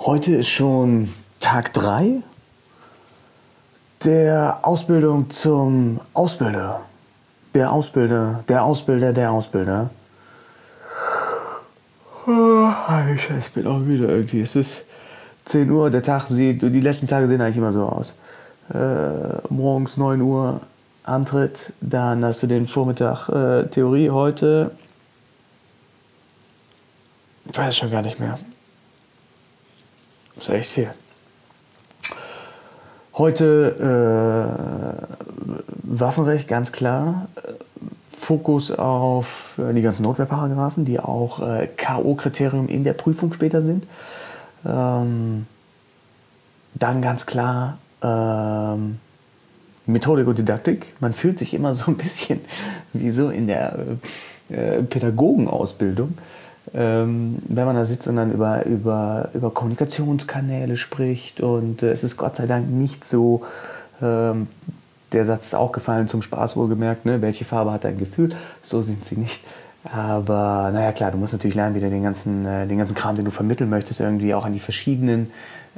Heute ist schon Tag 3 der Ausbildung zum Ausbilder. Der Ausbilder. Oh, ich bin auch wieder irgendwie. Es ist 10 Uhr, der Tag sieht, die letzten Tage sehen eigentlich immer so aus. Morgens 9 Uhr Antritt, dann hast du den Vormittag Theorie heute. Ich weiß schon gar nicht mehr. Das ist echt viel. Heute Waffenrecht, ganz klar. Fokus auf die ganzen Notwehrparagraphen, die auch K.O.-Kriterium in der Prüfung später sind. Dann ganz klar Methodik und Didaktik. Man fühlt sich immer so ein bisschen wie so in der Pädagogenausbildung. Wenn man da sitzt und dann über Kommunikationskanäle spricht, und es ist Gott sei Dank nicht so, der Satz ist auch gefallen, zum Spaß wohlgemerkt, ne? Welche Farbe hat dein Gefühl, so sind sie nicht, aber naja klar, du musst natürlich lernen, wieder den ganzen Kram, den du vermitteln möchtest, irgendwie auch an die verschiedenen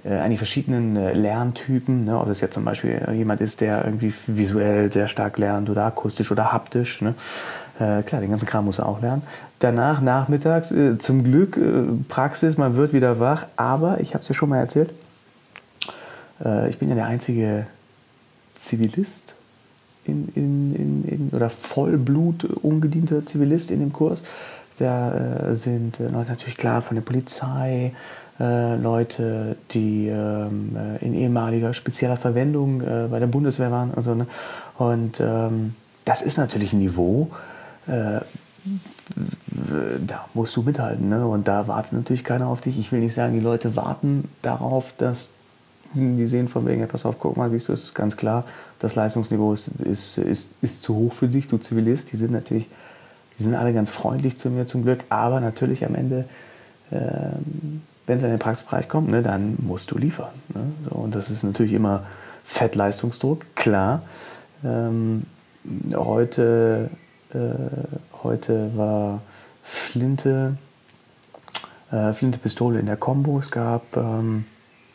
Lerntypen, ne? Ob das jetzt zum Beispiel jemand ist, der irgendwie visuell sehr stark lernt oder akustisch oder haptisch, ne? Klar, den ganzen Kram muss er auch lernen. Danach, nachmittags, zum Glück Praxis, man wird wieder wach, aber ich habe es ja schon mal erzählt, ich bin ja der einzige Zivilist oder Vollblut ungedienter Zivilist in dem Kurs. Da sind Leute natürlich klar von der Polizei, Leute, die in ehemaliger spezieller Verwendung bei der Bundeswehr waren und so, ne? Und das ist natürlich ein Niveau, da musst du mithalten, ne? Und da wartet natürlich keiner auf dich. Ich will nicht sagen, die Leute warten darauf, dass die sehen von wegen, pass auf, guck mal, siehst du, es ist ganz klar, das Leistungsniveau ist zu hoch für dich, du Zivilist. Die sind alle ganz freundlich zu mir zum Glück, aber natürlich am Ende, wenn es in den Praxisbereich kommt, ne, dann musst du liefern, ne? So, und das ist natürlich immer Fettleistungsdruck, klar. Heute war Flinte-Pistole in der Kombo. Es gab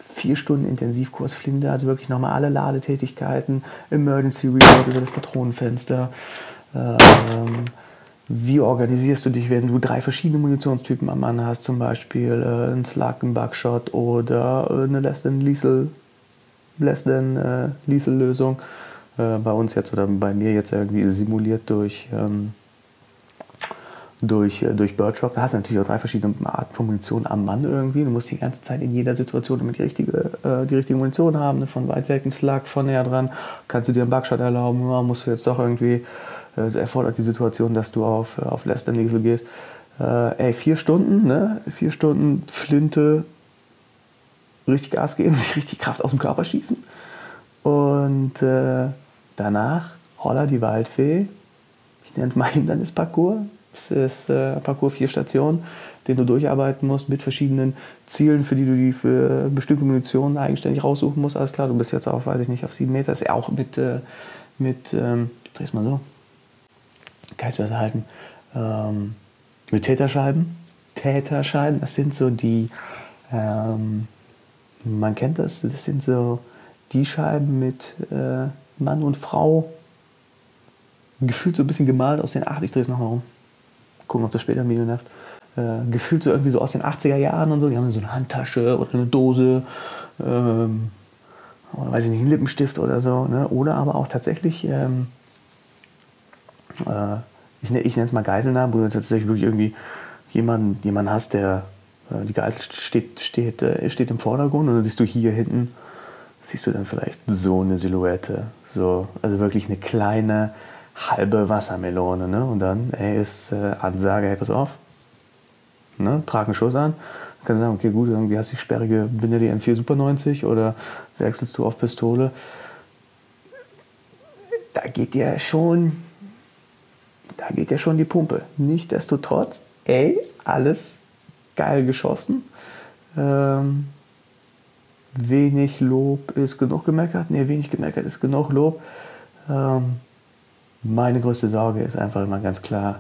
4 Stunden Intensivkurs Flinte, also wirklich nochmal alle Ladetätigkeiten, Emergency Reload über das Patronenfenster. Wie organisierst du dich, wenn du 3 verschiedene Munitionstypen am Mann hast, zum Beispiel einen Slug, einen Buckshot oder eine Less-than-Lethal Lösung. Bei uns jetzt oder bei mir jetzt irgendwie simuliert durch Birdshot. Da hast du natürlich auch 3 verschiedene Arten von Munition am Mann irgendwie. Du musst die ganze Zeit in jeder Situation immer die richtige Munition haben, ne? Von weit weg einen Slug, von näher dran. Kannst du dir einen Buckshot erlauben, ja, musst du jetzt doch irgendwie, es erfordert die Situation, dass du auf Less than Lethal gehst. 4 Stunden, ne? 4 Stunden Flinte, richtig Gas geben, sich richtig Kraft aus dem Körper schießen. Und danach, holla die Waldfee, ich nenne es mal Hindernisparcours. Es ist Parcours 4 Stationen, den du durcharbeiten musst mit verschiedenen Zielen, für die du für bestimmte Munition eigenständig raussuchen musst. Alles klar, du bist jetzt auf, weiß ich nicht, auf 7 Meter. Das ist ja auch ich drehe es mal so, kann ich das halten, mit Täterscheiben. Täterscheiben, das sind so die, man kennt das, das sind so die Scheiben mit Mann und Frau gefühlt so ein bisschen gemalt aus den 80er, ich drehe es nochmal rum, gucken, ob das später im Video nervt, gefühlt so irgendwie so aus den 80er Jahren und so, die haben so eine Handtasche oder eine Dose, oder weiß ich nicht, einen Lippenstift oder so, ne? Oder aber auch tatsächlich, ich nenne es mal Geiselnamen, wo du tatsächlich wirklich irgendwie jemanden hast, der, die Geisel steht im Vordergrund, und dann siehst du hier hinten, siehst du dann vielleicht so eine Silhouette, so, also wirklich eine kleine halbe Wassermelone, ne? Und dann ist Ansage, hey, pass auf, ne? Trag einen Schuss an, dann kannst du sagen, okay, gut, irgendwie hast du die sperrige Benelli M4 Super 90 oder wechselst du auf Pistole. Da geht dir schon die Pumpe. Nichtsdestotrotz, alles geil geschossen. Wenig Lob ist genug gemeckert. Ne, wenig gemeckert ist genug Lob. Meine größte Sorge ist einfach immer ganz klar,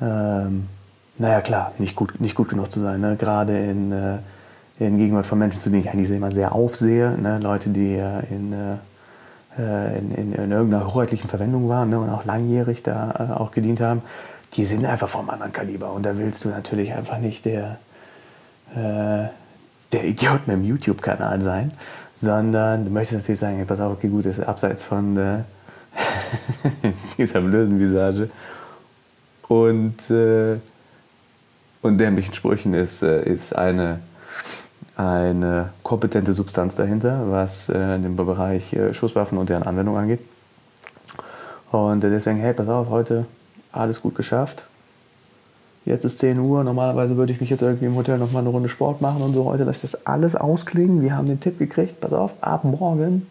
naja klar, nicht gut genug zu sein. Ne? Gerade in Gegenwart von Menschen, zu denen ich eigentlich immer sehr aufsehe. Ne? Leute, die in irgendeiner hoheitlichen Verwendung waren, ne? Und auch langjährig da auch gedient haben, die sind einfach vom anderen Kaliber. Und da willst du natürlich einfach nicht der, der Idiot mit dem YouTube-Kanal sein, sondern du möchtest natürlich sagen, hey, pass auf, okay, gut, das ist abseits von dieser blöden Visage und dämlichen Sprüchen ist eine kompetente Substanz dahinter, was den Bereich Schusswaffen und deren Anwendung angeht. Und deswegen, hey, pass auf, heute alles gut geschafft. Jetzt ist 10 Uhr, normalerweise würde ich mich jetzt irgendwie im Hotel nochmal eine Runde Sport machen und so. Heute lasse ich das alles ausklingen. Wir haben den Tipp gekriegt, pass auf, ab morgen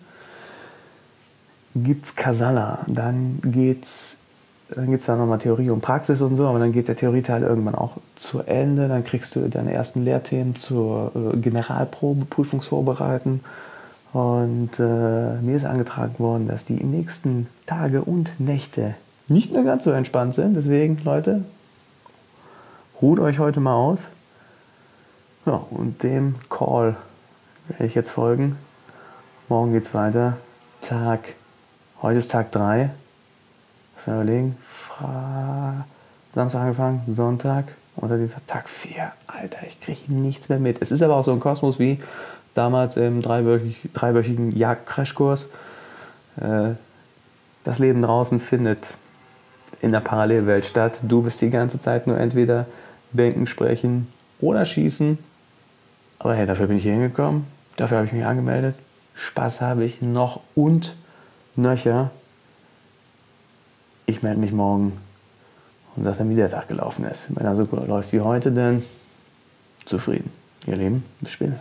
gibt's Kasala. Dann geht's da nochmal Theorie und Praxis und so, aber dann geht der Theorieteil irgendwann auch zu Ende. Dann kriegst du deine ersten Lehrthemen zur Generalprobe, Prüfungsvorbereiten. Und mir ist angetragen worden, dass die nächsten Tage und Nächte nicht mehr ganz so entspannt sind. Deswegen, Leute, ruht euch heute mal aus. Ja, und dem Call werde ich jetzt folgen. Morgen geht's weiter. Heute ist Tag 3. Lass mal überlegen. Samstag angefangen, Sonntag und dann Tag 4. Alter, ich kriege nichts mehr mit. Es ist aber auch so ein Kosmos wie damals im dreiwöchigen Jagd-Crashkurs. Das Leben draußen findet in der Parallelwelt statt. Du bist die ganze Zeit nur entweder denken, sprechen oder schießen. Aber hey, dafür bin ich hier hingekommen. Dafür habe ich mich angemeldet. Spaß habe ich noch und nöcher. Ich melde mich morgen und sage dann, wie der Tag gelaufen ist. Wenn er so gut läuft wie heute, dann zufrieden. Ihr Lieben, bis später.